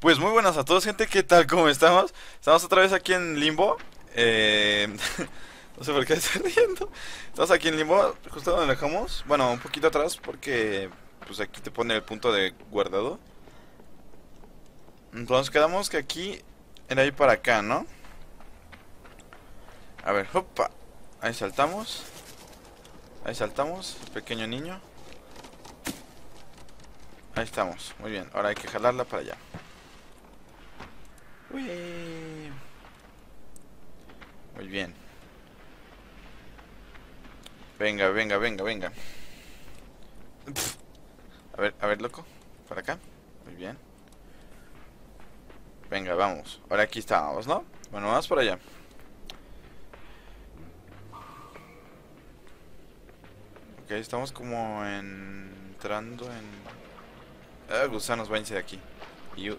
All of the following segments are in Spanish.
Pues muy buenas a todos, gente, ¿qué tal? ¿Cómo estamos? Estamos otra vez aquí en Limbo. No sé por qué estoy riendo. Estamos aquí en Limbo, justo donde dejamos. Bueno, un poquito atrás porque pues aquí te pone el punto de guardado. Entonces quedamos que aquí era ir para acá, ¿no? A ver, hopa. Ahí saltamos. Ahí saltamos, pequeño niño. Ahí estamos, muy bien. Ahora hay que jalarla para allá. Uy. Muy bien. Venga, venga, venga, venga. Pff. A ver, loco. Para acá. Muy bien. Venga, vamos. Ahora aquí estábamos, ¿no? Bueno, vamos por allá. Ok, estamos como entrando en... Ah, gusanos, váyanse de aquí. Iu.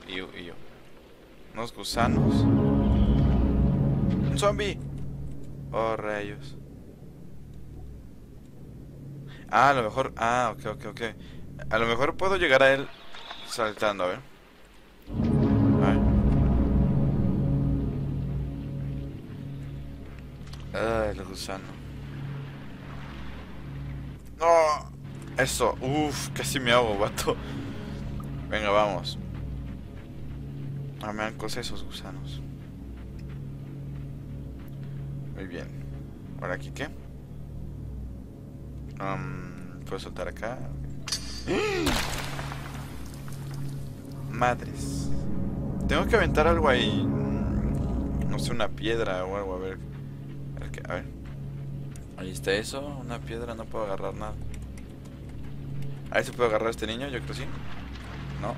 Unos gusanos. ¡Un zombie! Oh, rayos. Ah, a lo mejor... Ah, ok. A lo mejor puedo llegar a él saltando, a ver. Ah, el gusano. ¡No! ¡Oh! Eso. Uff, casi me ahogo, vato. Venga, vamos. Ah, me dan cosas esos gusanos. Muy bien. ¿Ahora aquí qué? ¿Puedo soltar acá? Madres. Tengo que aventar algo ahí. No sé, una piedra o algo, a ver. A ver. Ahí está eso. Una piedra, no puedo agarrar nada. Ahí se puede agarrar este niño, yo creo que sí. No.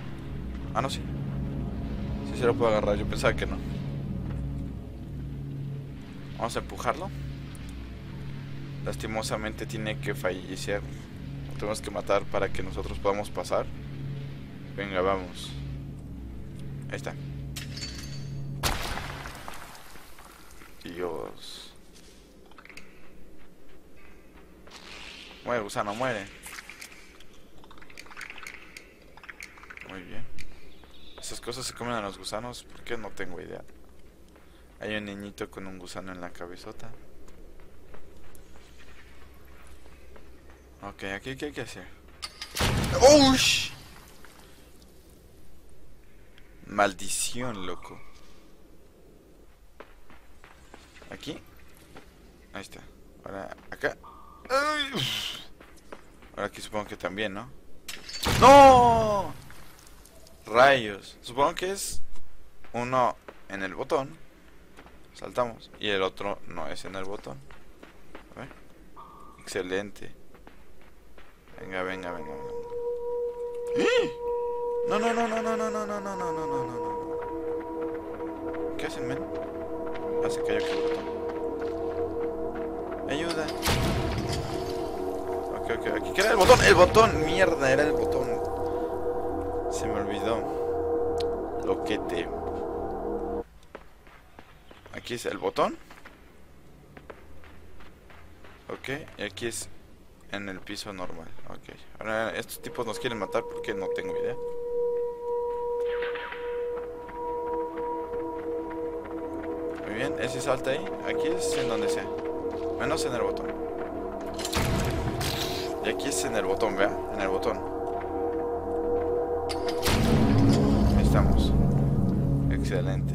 Ah, no, sí. Sí se lo puedo agarrar, yo pensaba que no. Vamos a empujarlo. Lastimosamente tiene que fallecer. Lo tenemos que matar para que nosotros podamos pasar. Venga, vamos. Ahí está. Dios. Muere, gusano, muere. Muy bien. Esas cosas se comen a los gusanos. ¿Por qué? No tengo idea. Hay un niñito con un gusano en la cabezota. Ok, aquí ¿qué hay que hacer? ¡Oh! Maldición, loco. ¿Aquí? Ahí está. Ahora, acá. Ahora aquí supongo que también, ¿no? ¡No! Rayos. Supongo que es uno en el botón. Saltamos. Y el otro no es en el botón. A ver. Excelente. Venga, venga, venga, venga. No, no, no, no, no, no, no, no, no, no, no, no, no. ¿Qué hacen, men? Hace que haya que el botón. Ayuda. Ok, aquí que era el botón, mierda, era el botón. Se me olvidó. Loquete. Aquí es el botón. Ok, y aquí es en el piso normal. Ok, ahora estos tipos nos quieren matar porque no tengo idea. Muy bien, ese salta ahí. Aquí es en donde sea. Menos en el botón. Y aquí es en el botón, vea, en el botón. Ahí estamos. Excelente.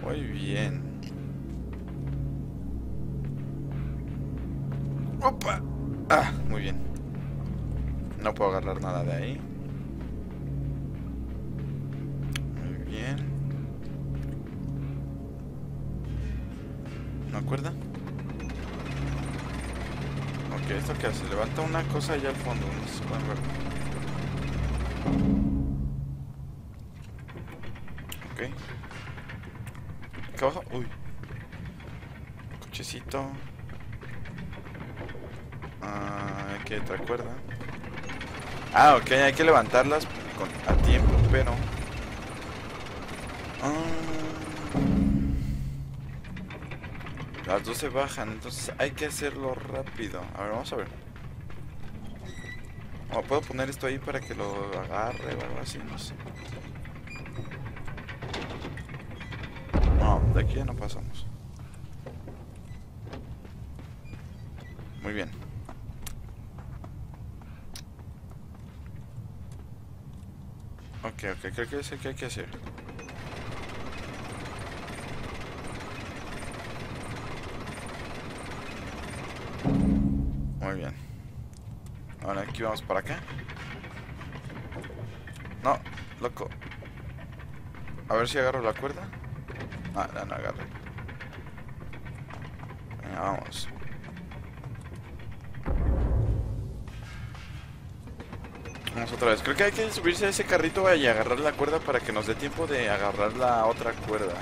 Muy bien. ¡Opa! Ah, muy bien. No puedo agarrar nada de ahí. Muy bien. ¿No acuerda? Okay, esto que hace, levanta una cosa allá al fondo, no se puede ver. Ok. Acá abajo, uy. Cochecito. Ah, aquí hay otra cuerda. Ah, ok, hay que levantarlas a tiempo, pero... Las dos se bajan, entonces hay que hacerlo rápido. A ver, vamos a ver. O puedo poner esto ahí para que lo agarre o algo así, no sé. No, de aquí ya no pasamos. Muy bien. Ok, creo que es el que hay que hacer. Muy bien. Ahora aquí vamos para acá. No, loco. A ver si agarro la cuerda. Ah, no, no agarré. Venga, vamos. Vamos otra vez. Creo que hay que subirse a ese carrito y agarrar la cuerda para que nos dé tiempo de agarrar la otra cuerda.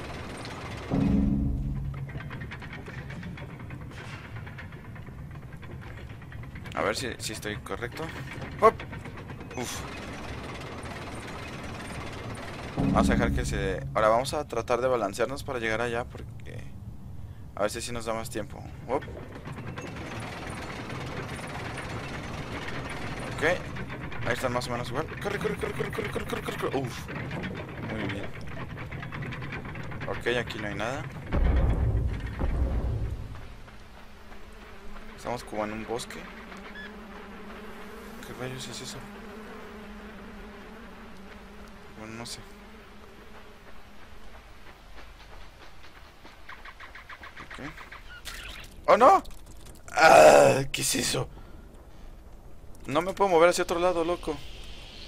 A ver si estoy correcto. ¡Hop! Uf. Vamos a dejar que se... Ahora vamos a tratar de balancearnos para llegar allá porque... A ver si así nos da más tiempo. ¡Hop! Ok. Ahí están más o menos igual. Corre, corre, corre, corre, corre, corre, corre, corre. Uf. Muy bien. Ok, aquí no hay nada. Estamos como en un bosque. ¿Qué rayos es eso? Bueno, no sé. Ok. ¡Oh, no! ¡Ah! ¿Qué es eso? No me puedo mover hacia otro lado, loco. ¿Qué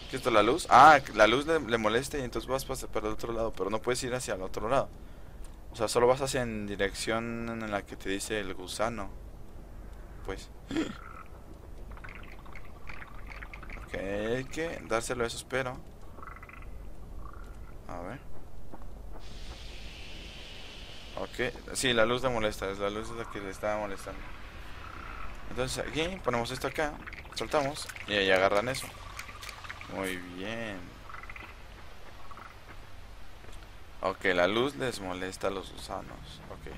es esto? ¿La luz? Ah, la luz le molesta y entonces vas para el otro lado. Pero no puedes ir hacia el otro lado. O sea, solo vas hacia en dirección en la que te dice el gusano. Pues. Ok, hay que dárselo a esos, pero... A ver. Ok, sí, la luz le molesta. La luz es la que le estaba molestando. Entonces aquí ponemos esto acá. Soltamos y ahí agarran eso. Muy bien. Ok, la luz les molesta a los gusanos. Ok.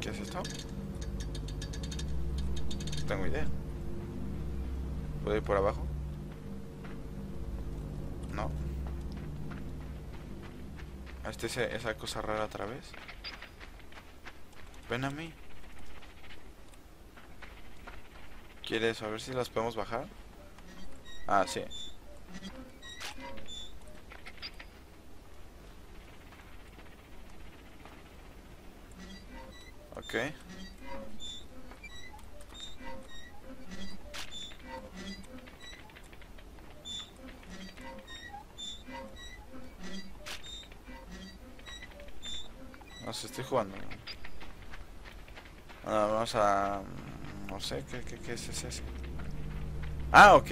¿Qué es esto? No tengo idea. ¿Puedo ir por abajo? No. Este es esa cosa rara otra vez. Ven a mí. ¿Quieres saber si las podemos bajar? Ah, sí. Ok. Estoy jugando. Bueno, vamos a... No sé, ¿qué es ese? Ah, ok.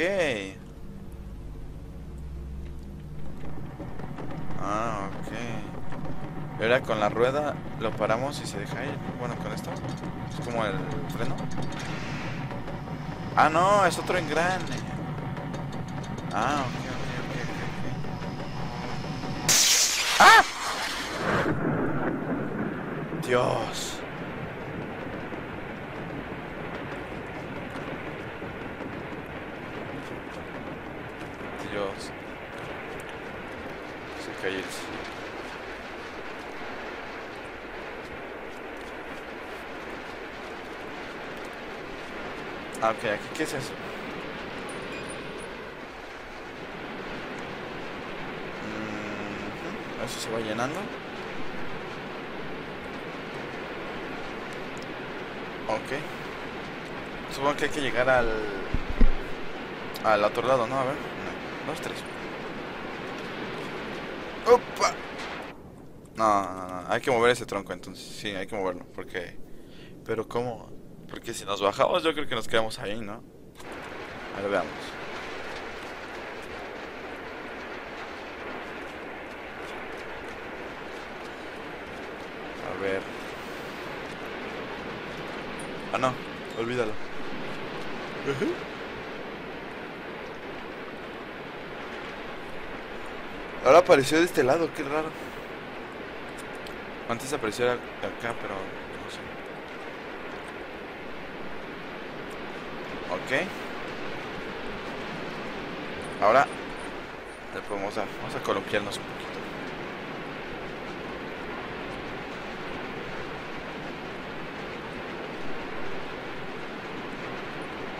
Ah, ok. Y ahora con la rueda lo paramos y se deja ir. Bueno, con esto es como el freno. Ah, no, es otro engrane. Ah, ok. ¡Ah! Dios. Dios. Se cayó. Ah, ok, aquí, ¿qué es eso? Eso se va llenando. Ok. Supongo que hay que llegar al otro lado, ¿no? A ver. 1, 2, 3. ¡Opa! No. Hay que mover ese tronco entonces. Sí, hay que moverlo. Porque... Pero ¿cómo? Porque si nos bajamos yo creo que nos quedamos ahí, ¿no? A ver, veamos. A ver... Ah, no, olvídalo. Ahora apareció de este lado, qué raro. Antes apareció de acá, pero no sé. Ok. Ahora le podemos dar. Vamos a columpiarnos un poquito.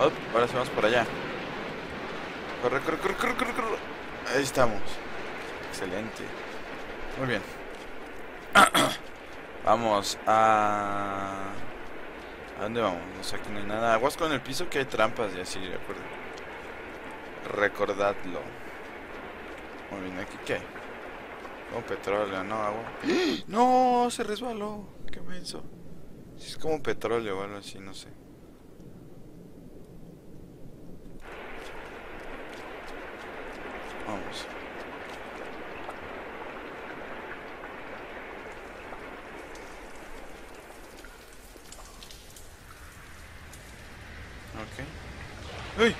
Op, ahora sí vamos por allá. Corre, corre, corre, corre, corre, corre. Ahí estamos. Excelente. Muy bien. Vamos a... ¿A dónde vamos? No sé, aquí no hay nada. Aguas con el piso que hay trampas y así, de acuerdo. Recordadlo. Muy bien, ¿aquí qué hay? Como petróleo, no, agua. ¡No! Se resbaló. ¿Qué me hizo? Es como petróleo o algo así, no sé. Vamos. Ok. ¡Uy!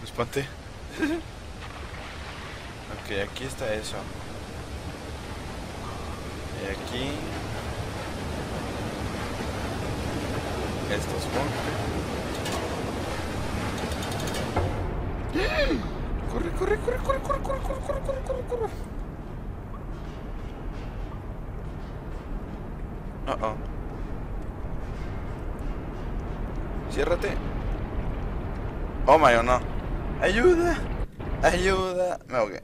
Me espanté. Ok, aquí está eso. Y aquí... estos monjes. Corre, corre, corre, corre, corre, corre, corre, corre, corre, corre, corre. Uh-oh. Ciérrate. Oh my, oh no. Ayuda. Ayuda. Me ahogué.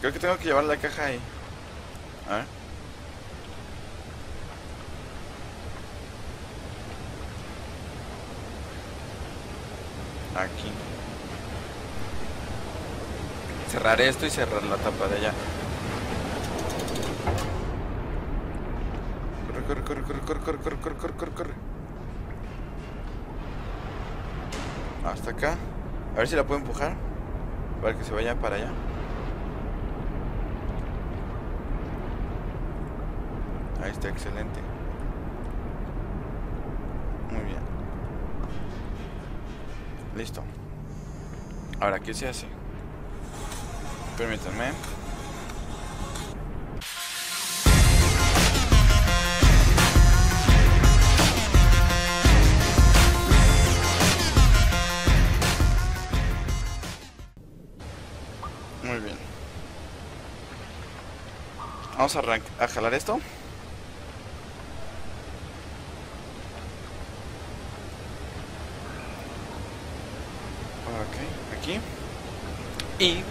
Creo que tengo que llevar la caja ahí. A ver. Aquí. Cerrar esto y cerrar la tapa de allá. Corre, corre, corre, corre, corre, corre, corre, corre, corre, corre. Hasta acá. A ver si la puedo empujar para que se vaya para allá. Ahí está, excelente. Muy bien. Listo. Ahora, ¿qué se hace? Permítanme. Vamos a jalar esto. Ok, aquí. Y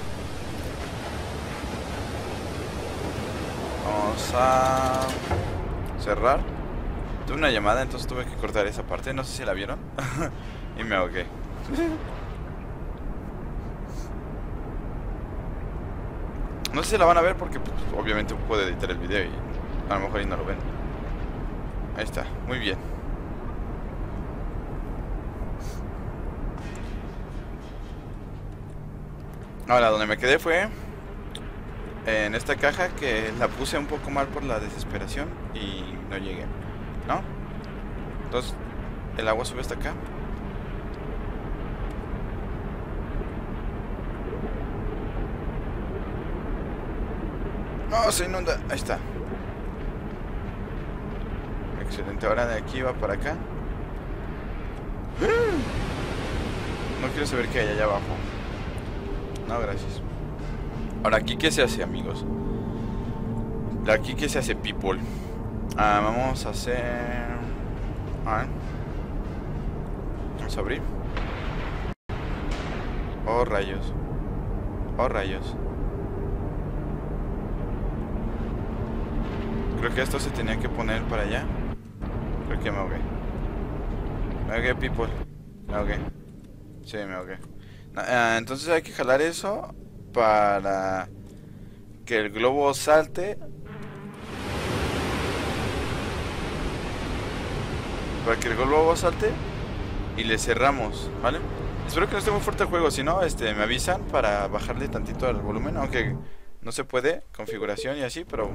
vamos a cerrar. Tuve una llamada, entonces tuve que cortar esa parte. No sé si la vieron. Y me ahogué. No sé si la van a ver porque pues, obviamente puedo editar el video y a lo mejor y no lo ven. Ahí está, muy bien. Ahora, donde me quedé fue en esta caja que la puse un poco mal por la desesperación y no llegué, ¿no? Entonces, el agua sube hasta acá. No, se inunda. Ahí está. Excelente. Ahora de aquí va para acá. No quiero saber qué hay allá abajo. No, gracias. Ahora, ¿aquí qué se hace, amigos? De aquí qué se hace, people. Ah, vamos a hacer... A ver. Vamos a abrir. Oh, rayos. Oh, rayos. Creo que esto se tenía que poner para allá. Creo que me ahogué. Me ahogué, people. Me ahogué. Sí, me ahogué. Entonces hay que jalar eso para que el globo salte. Para que el globo salte y le cerramos, ¿vale? Espero que no esté muy fuerte el juego. Si no, me avisan para bajarle tantito al volumen. Aunque no se puede, configuración y así, pero...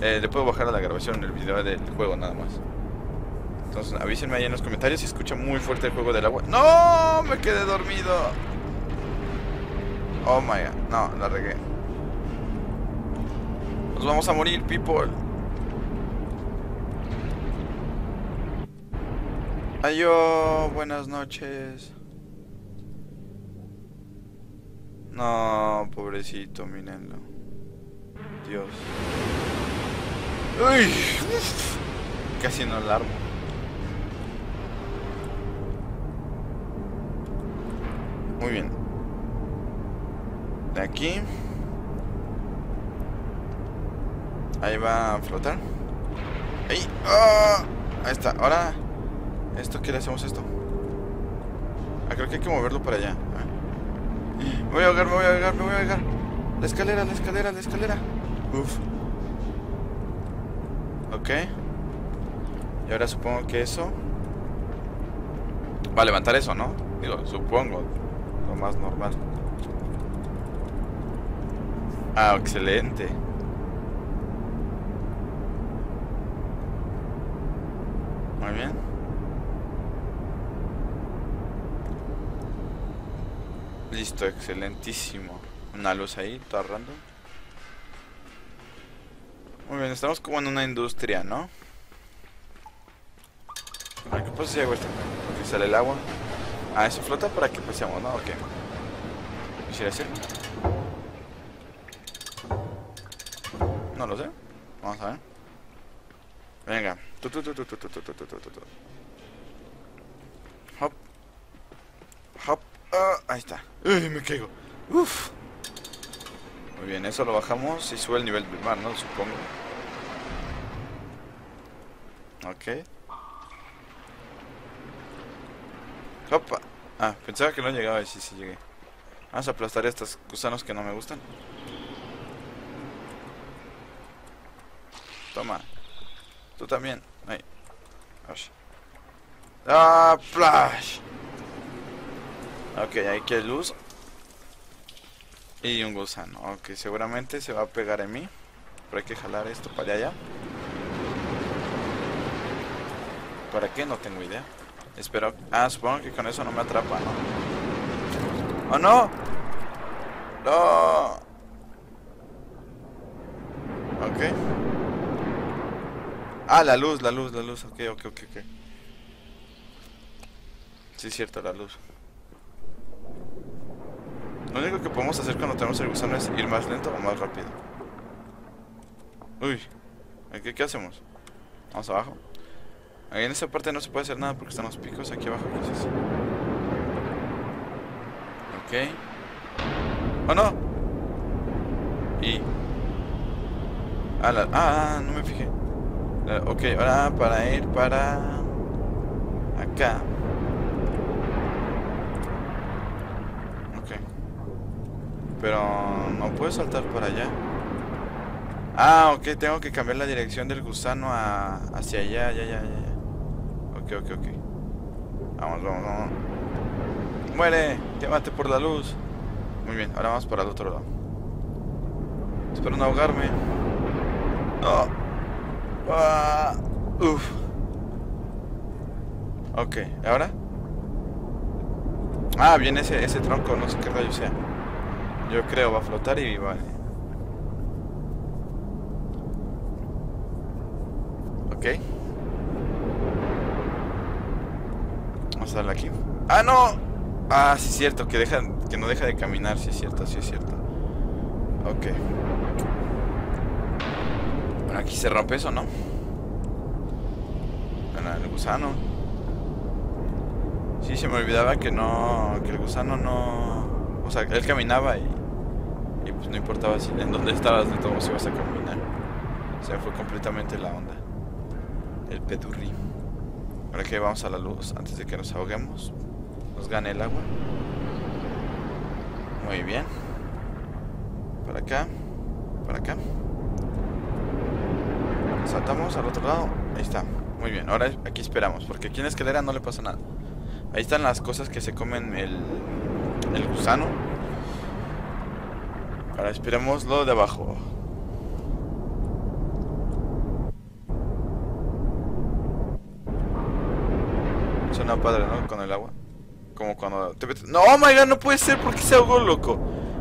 le puedo bajar a la grabación en el video del juego nada más. Entonces avísenme ahí en los comentarios si escucha muy fuerte el juego del agua. ¡No! Me quedé dormido. Oh my god. No, la regué. Nos vamos a morir, people. Ayo, buenas noches. No, pobrecito, mírenlo. Dios. Uy, casi no la armo. Muy bien. De aquí. Ahí va a flotar. Ahí. ¡Oh! Ahí está. Ahora, ¿esto qué le hacemos esto? Ah, creo que hay que moverlo para allá. Me voy a ahogar, me voy a ahogar, me voy a ahogar. La escalera, la escalera, la escalera. Uf. Ok. Y ahora supongo que eso va a levantar eso, ¿no? Digo, supongo. Lo más normal. Ah, excelente. Muy bien. Listo, excelentísimo. Una luz ahí, toda random. Muy bien, estamos como en una industria, ¿no? ¿Para qué pasa si hago esto? Porque sale el agua. Ah, eso flota para que pasemos, ¿no? Ok. ¿Quisiera hacer? No lo sé. Vamos a ver. Venga. Hop. Hop. Ahí está. Uy, me caigo. Uf. Muy bien, eso lo bajamos y sube el nivel del mar, ¿no? Supongo. Ok. Opa. Ah, pensaba que no llegaba y sí, sí llegué. Vamos a aplastar a estos gusanos que no me gustan. Toma. Tú también. Ahí. ¡Ah! ¡Flash! Ok, aquí hay luz. Y un gusano. Ok, seguramente se va a pegar en mí. Pero hay que jalar esto para allá. ¿Para qué? No tengo idea. Espero... Ah, supongo que con eso no me atrapa, ¿no? ¡Oh, no! ¡No! Ok. Ah, la luz, la luz, la luz. Ok, ok, ok, ok. Sí, es cierto, la luz. Lo único que podemos hacer cuando tenemos el gusano es ir más lento o más rápido. Uy. ¿Qué hacemos? Vamos abajo. Ahí en esa parte no se puede hacer nada porque están los picos aquí abajo. ¿Qué es eso? Ok. ¡Oh, no! Y... Ah, no me fijé. Ok, ahora para ir para... Acá. Ok. Pero... No puedo saltar para allá. Ah, ok, tengo que cambiar la dirección del gusano a... Hacia allá, allá. Ok, ok, ok. Vamos, vamos, vamos. ¡Muere! ¡Quémate por la luz! Muy bien, ahora vamos para el otro lado. Espero no ahogarme. ¡No! ¡Ah! ¡Uf! Ok, ¿y ahora? Ah, viene ese tronco, no sé qué rayo sea. Yo creo, va a flotar y vale. Ok. Vamos a darle aquí. ¡Ah, no! Ah, sí es cierto, que no deja de caminar. Sí es cierto, sí es cierto. Ok. Bueno, aquí se rompe eso, ¿no? Bueno, el gusano. Sí, se me olvidaba que no... Que el gusano no... O sea, él caminaba y pues no importaba si en dónde estabas de todo, si ibas a caminar. O sea, fue completamente la onda. El pedurrí. Ahora que vamos a la luz antes de que nos ahoguemos. Nos gane el agua. Muy bien. Para acá. Para acá. Saltamos al otro lado. Ahí está. Muy bien. Ahora aquí esperamos. Porque aquí en la escalera no le pasa nada. Ahí están las cosas que se comen el gusano. Ahora esperemos lo de abajo. Suena padre, ¿no? Con el agua. Como cuando te metes... No, oh my god, no puede ser. ¿Por qué se ahogó, loco?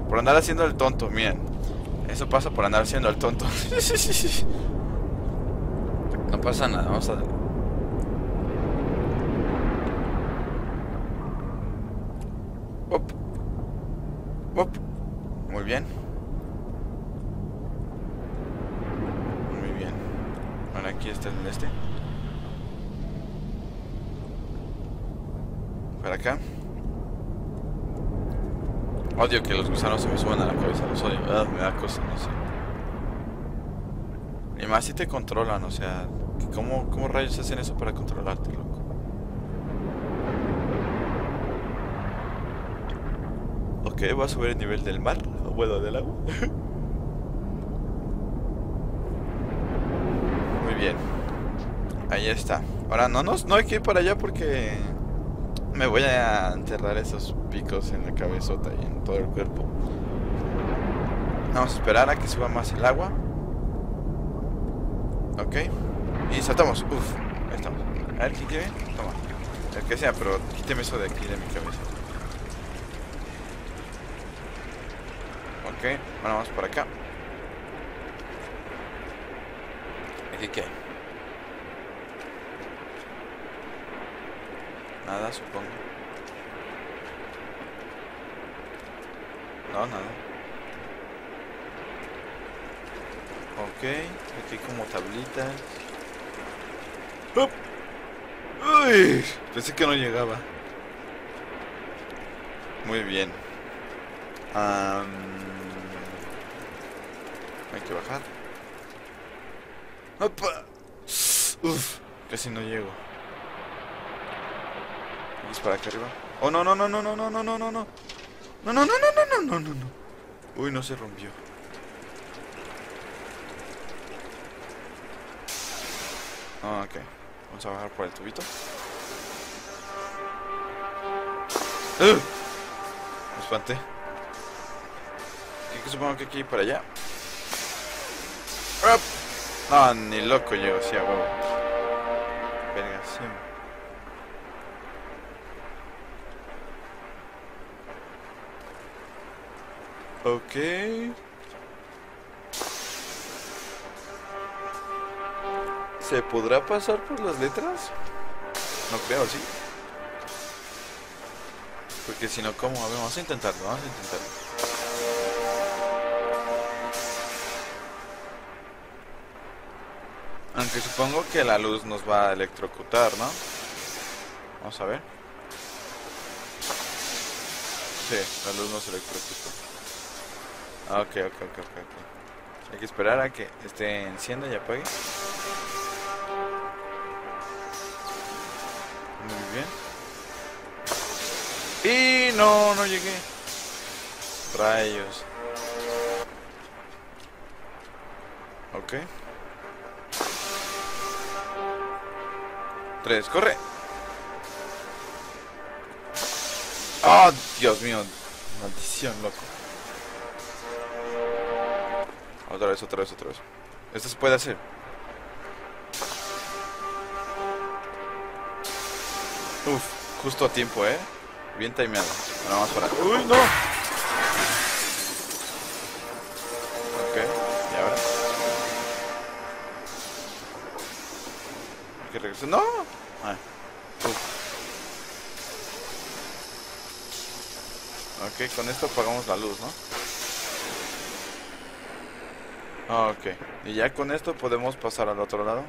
Por andar haciendo el tonto, miren. Eso pasa por andar siendo el tonto. No pasa nada, vamos a darle. Op. Op. Muy bien. Muy bien. Ahora aquí está el este. Para acá. Odio que los gusanos se me suban a la cabeza, los odio, me da cosa, no sé. Y más si te controlan, o sea, ¿cómo rayos hacen eso para controlarte, loco? Ok, voy a subir el nivel del mar, o bueno, del agua. Muy bien. Ahí está. Ahora no hay que ir para allá porque... me voy a enterrar esos picos en la cabezota y en todo el cuerpo. Vamos a esperar a que suba más el agua. Ok. Y saltamos. Uff. Ahí estamos. A ver, ¿quién quiere? Toma. El que sea, pero quíteme eso de aquí, de mi cabeza. Ok. Ahora vamos para acá. ¿Aquí qué? Nada, supongo. No, nada. Ok, aquí como tablitas. ¡Up! ¡Uy! Pensé que no llegaba. Muy bien. Hay que bajar. ¡Opa! Uf, casi no llego. Es para acá arriba. Oh, no. Uy, no se rompió. Ah, ok. Vamos a bajar por el tubito. Me espanté. Supongo que aquí para allá. Ah, ni loco llego, sí, a huevo. Verga, sí. Ok. ¿Se podrá pasar por las letras? No creo, sí. Porque si no, ¿cómo? A ver, vamos a intentarlo, vamos a intentarlo. Aunque supongo que la luz nos va a electrocutar, ¿no? Vamos a ver. Sí, la luz nos electrocutó. Ok. Hay que esperar a que este encienda y apague. Muy bien. Y no llegué. Rayos. Ok. 3, corre. ¡Oh, Dios mío! Maldición, loco. Otra vez. Esto se puede hacer. Uf, justo a tiempo, bien timeado. Ahora vamos para acá. ¡Uy, no! Ok, y ahora. Hay que regresar. ¡No! Ah. Ok, con esto apagamos la luz, ¿no? Ok, y ya con esto podemos pasar al otro lado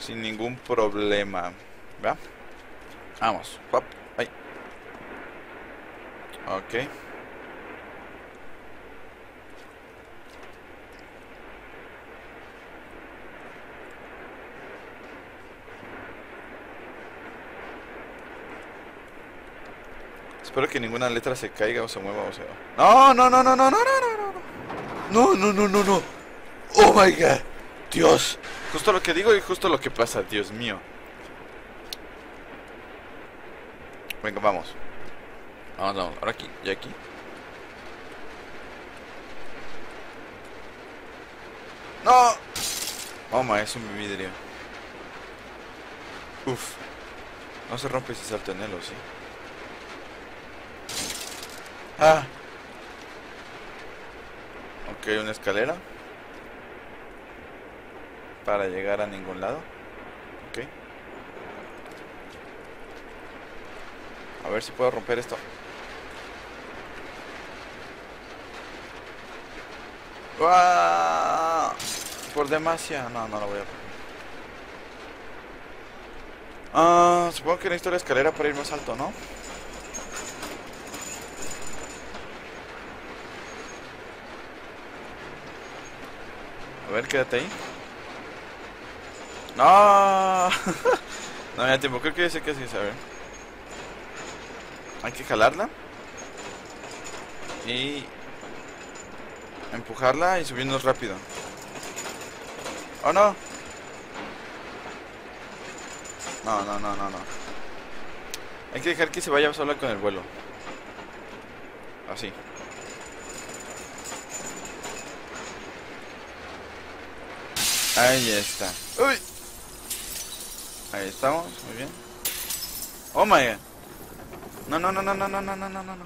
sin ningún problema, ¿va? Vamos. Ay. Ok. Espero que ninguna letra se caiga o se mueva o sea. No. Oh my god. Dios. Justo lo que digo y justo lo que pasa, Dios mío. Venga, vamos. Vamos. Ahora aquí y aquí. No. Oh my, es un vidrio. Uf. No se rompe si salto en él, ¿o sí? Ah, Ok, una escalera para llegar a ningún lado. Ok. A ver si puedo romper esto. ¡Uah! Por demasiado. No, no lo voy a romper. Ah, supongo que necesito la escalera para ir más alto, ¿no? A ver, quédate ahí. No, no me da tiempo, creo que ya sé que sí, a ver. Hay que jalarla y empujarla y subirnos rápido. ¡Oh, no! No, no, no, no, no. Hay que dejar que se vaya sola con el vuelo. Así. Ahí está. ¡Uy! Ahí estamos, muy bien. ¡Oh, my God! No, no, no, no, no, no, no, no, no, no.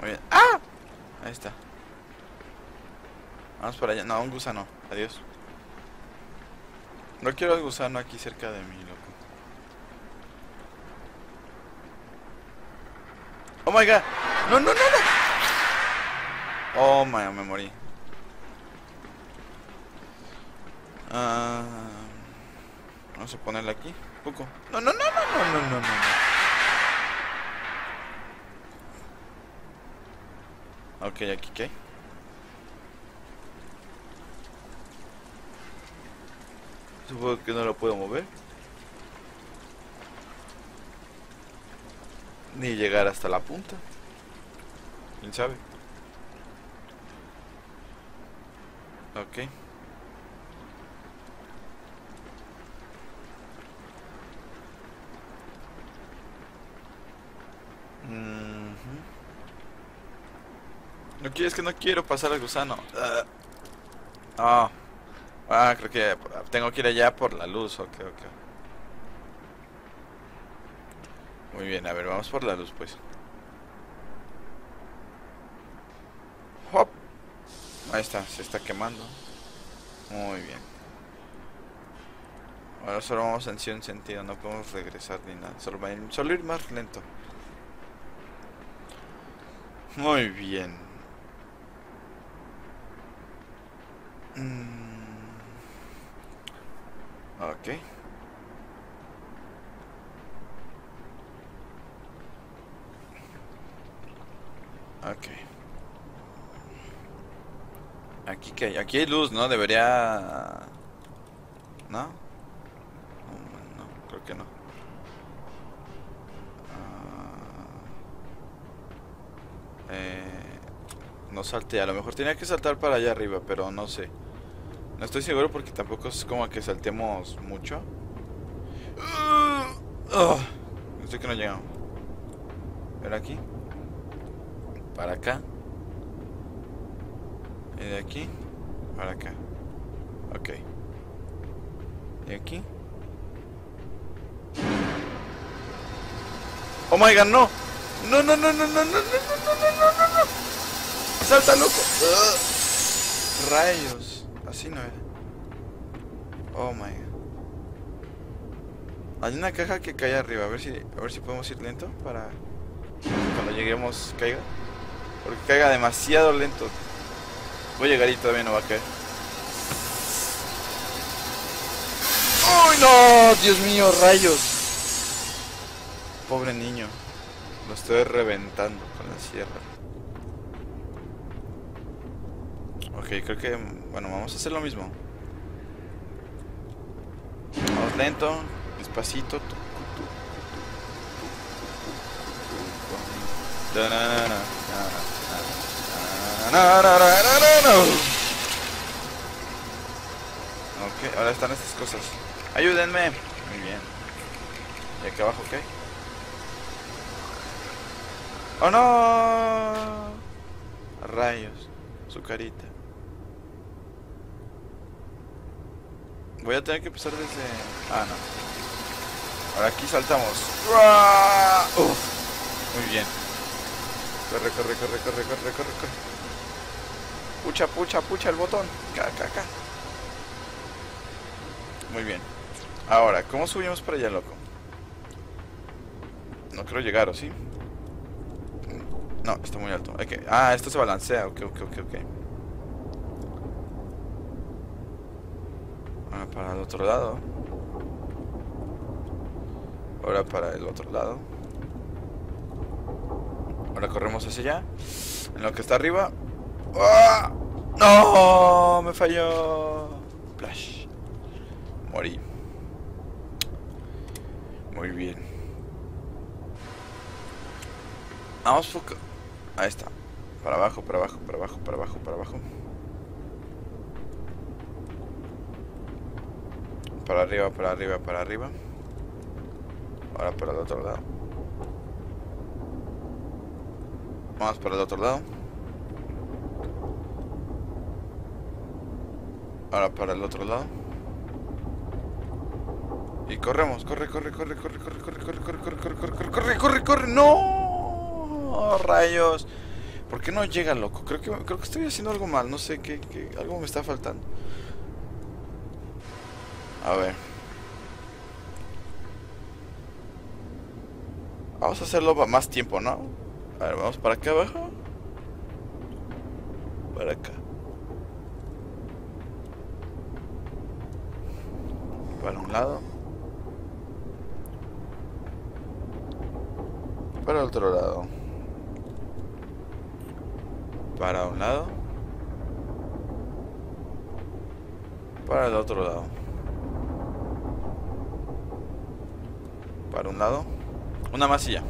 Muy bien. ¡Ah! Ahí está. Vamos para allá. No, un gusano. Adiós. No quiero el gusano aquí cerca de mí, loco. ¡Oh, my God! ¡No, no, no, no! ¡Oh, my God! Me morí. Vamos a ponerla aquí. Poco. No, no, no, no, no, no, no, no. Ok, aquí, ¿qué? Supongo que no lo puedo mover. Ni llegar hasta la punta. ¿Quién sabe? Ok. No quiero, es que no quiero pasar al gusano. Ah, creo que tengo que ir allá por la luz. Ok, ok. Muy bien, a ver, vamos por la luz, pues. ¡Hop! Ahí está, se está quemando. Muy bien. Ahora solo vamos en cierto sentido, no podemos regresar ni nada. Solo ir más lento. Muy bien. Ok. Ok. Aquí que hay, aquí hay luz, ¿no? Debería... ¿No? No, creo que no. No salté, a lo mejor tenía que saltar para allá arriba, pero no sé. No estoy seguro porque tampoco es como que saltemos mucho. Estoy que no llegamos. Era aquí. Para acá. Y de aquí. Para acá. Ok. Y aquí. Oh my God, no. No, no, no, no, no, no, no, no, no, no, no. Salta, loco. Rayos. Así no era. Oh my God. Hay una caja que cae arriba. A ver si podemos ir lento para cuando lleguemos caiga. Porque caiga demasiado lento. Voy a llegar y todavía no va a caer. ¡Uy, no! Dios mío, rayos. Pobre niño. Lo estoy reventando con la sierra. Ok, creo que... Bueno, vamos a hacer lo mismo. Vamos lento, despacito. Ok, ahora están estas cosas. ¡Ayúdenme! Muy bien. ¿Y acá abajo qué? Okay. ¡Oh, no! Rayos. Su carita. Voy a tener que empezar desde... Ah, no. Ahora aquí saltamos. ¡Uah! Uf. Muy bien. Corre, corre, corre, corre, corre, corre, corre. Pucha, pucha, pucha el botón. Acá, acá, acá. Muy bien. Ahora, ¿cómo subimos para allá, loco? No creo llegar, ¿o sí? No, está muy alto. Okay. Ah, esto se balancea. Ok, ok, ok, ok. Ah, para el otro lado. Ahora para el otro lado. Ahora corremos hacia allá. En lo que está arriba. ¡Ah! ¡No! Me falló. Flash. Morí. Muy bien. Vamos, fuck. Ahí está. Para abajo, para abajo, para abajo, para abajo, para abajo. Para arriba, para arriba, para arriba. Ahora para el otro lado. Vamos para el otro lado. Ahora para el otro lado. Y corremos, corre, corre, corre, corre, corre, corre, corre, corre, corre, corre, corre, corre, corre, corre, no, rayos. ¿Por qué no llega, loco? Creo que estoy haciendo algo mal, no sé qué, algo me está faltando. A ver. Vamos a hacerlo más tiempo, ¿no? A ver, vamos para acá abajo. Para acá. Para un lado. Para otro lado. Para un lado. Para el otro lado. Para un lado. Una masilla.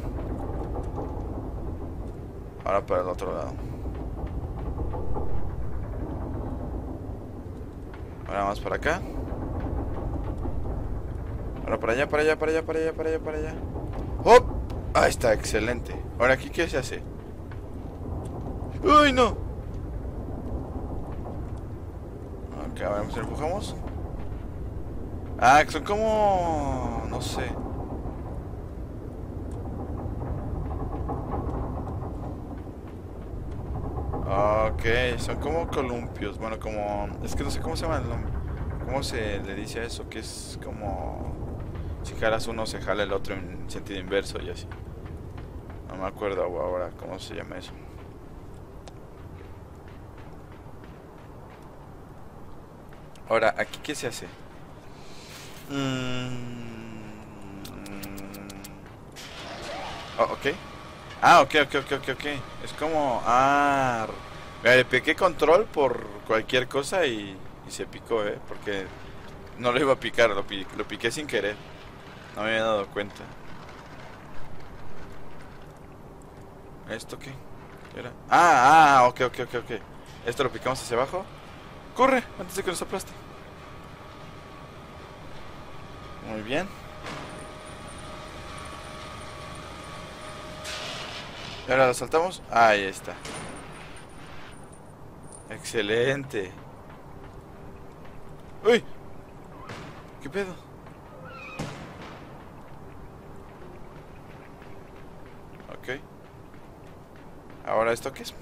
Ahora para el otro lado. Ahora vamos para acá. Ahora para allá, para allá, para allá, para allá, para allá, para allá. ¡Oh! Ahí está, excelente. Ahora aquí, ¿qué se hace? ¡Uy, no! Ok, a ver, ¿nos empujamos? Ah, que son como... no sé. Ok, son como columpios. Bueno, como... es que no sé cómo se llama el nombre. ¿Cómo se le dice a eso? Que es como... si jalas uno, se jala el otro en sentido inverso y así. No me acuerdo ahora cómo se llama eso. Ahora, ¿aquí qué se hace? Oh, ok. Ah, ok, ok, ok, ok, ok. Es como... ah, le piqué control por cualquier cosa y se picó, porque no lo iba a picar, lo piqué sin querer. No me había dado cuenta. ¿Esto qué? ¿Qué era? Ah, ah, ok, ok, ok, ok. Esto lo picamos hacia abajo. ¡Corre! Antes de que nos aplaste. Muy bien. Y ahora lo saltamos. Ahí está. Excelente. ¡Uy! ¿Qué pedo? Ahora, ¿esto qué es?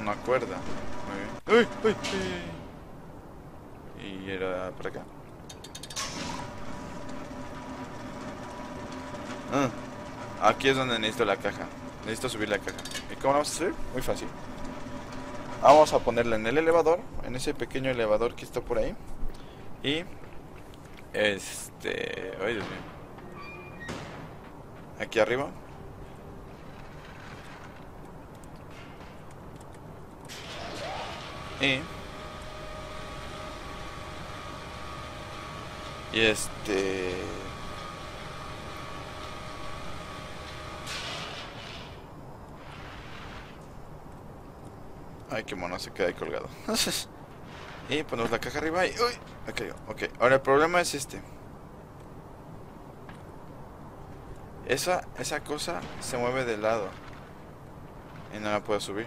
Una cuerda. Muy bien. ¡Uy, uy, uy! Y era para acá. Ah, aquí es donde necesito la caja. Necesito subir la caja. ¿Y cómo vamos a hacer? Muy fácil. Vamos a ponerla en el elevador. En ese pequeño elevador que está por ahí. Y... ay, Dios mío. Aquí arriba. Y ay, qué mono, se queda ahí colgado. Y ponemos la caja arriba y... uy, ok, ok. Ahora el problema es este. Esa cosa se mueve de lado. Y no la puedo subir.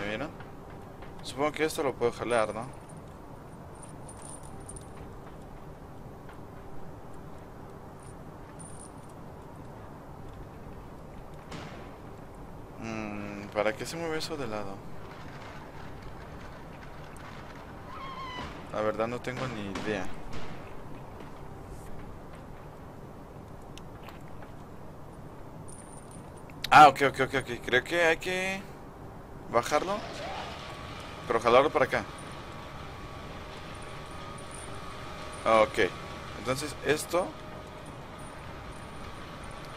¿Me vieron? Supongo que esto lo puedo jalar, ¿no? ¿Para qué se mueve eso de lado? La verdad no tengo ni idea. Ah, ok. Creo que hay que bajarlo, pero jalarlo para acá. Ok. Entonces esto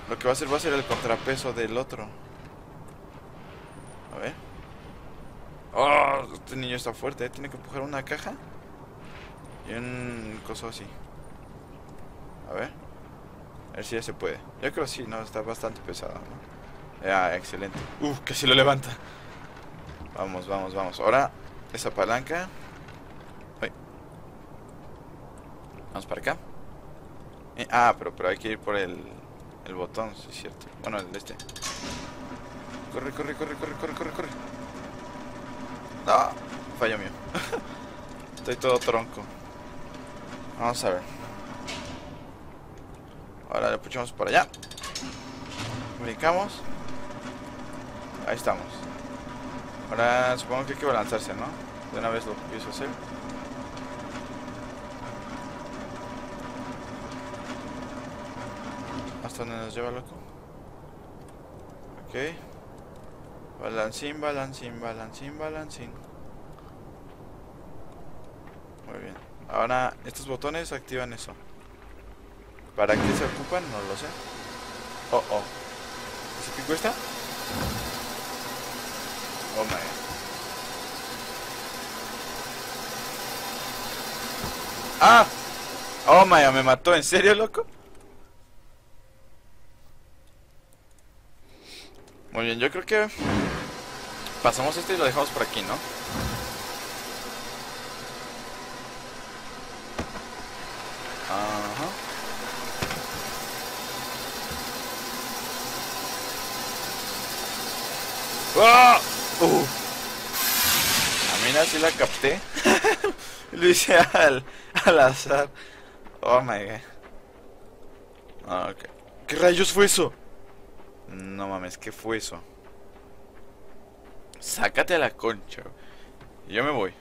lo que va a ser el contrapeso del otro. A ver. Oh, este niño está fuerte, ¿eh? Tiene que empujar una caja y un coso así. A ver. A ver si ya se puede. Yo creo que sí, no, está bastante pesado, ¿no? Ya, excelente. Uf, casi lo levanta. Vamos. Ahora, esa palanca. Ay. Vamos para acá. Pero hay que ir por el botón, sí, es cierto. Bueno, el de este. Corre. No, fallo mío. Estoy todo tronco. Vamos a ver. Ahora le puchamos para allá. Brincamos. Ahí estamos. Ahora supongo que hay que balancearse, ¿no? De una vez lo pienso hacer. ¿Hasta dónde nos lleva, loco? Ok. Balancín. Muy bien. Ahora, estos botones activan eso. ¿Para qué se ocupan? No lo sé. Oh. ¿Eso qué cuesta? Oh my god. ¡Ah! Oh my god, me mató. ¿En serio, loco? Muy bien, yo creo que pasamos esto y lo dejamos por aquí, ¿no? Ajá. A mí así la capté. Lo hice al azar. Oh my god. Okay. ¿Qué rayos fue eso? No mames, ¿qué fue eso? Sácate a la concha. Yo me voy.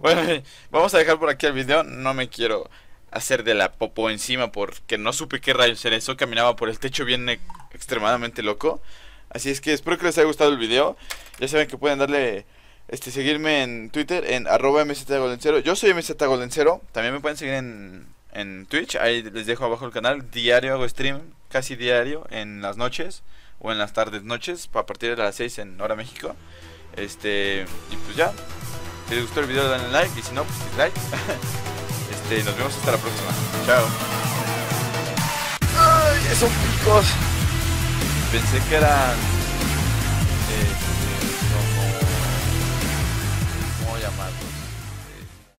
Bueno, vamos a dejar por aquí el video. No me quiero hacer de la popo encima porque no supe qué rayos era eso. Caminaba por el techo bien extremadamente loco. Así es que espero que les haya gustado el video. Ya saben que pueden darle... seguirme en Twitter en @MZGoldenZeRo. Yo soy MZGoldenZeRo. También me pueden seguir en Twitch. Ahí les dejo abajo el canal. Diario hago stream, casi diario, en las noches o en las tardes noches, a partir de las 6 en hora México. Y pues ya, si les gustó el video denle like y si no, pues dislike. Nos vemos hasta la próxima. Chao. Ay, esos picos. Pensé que eran ¿cómo llamarlo?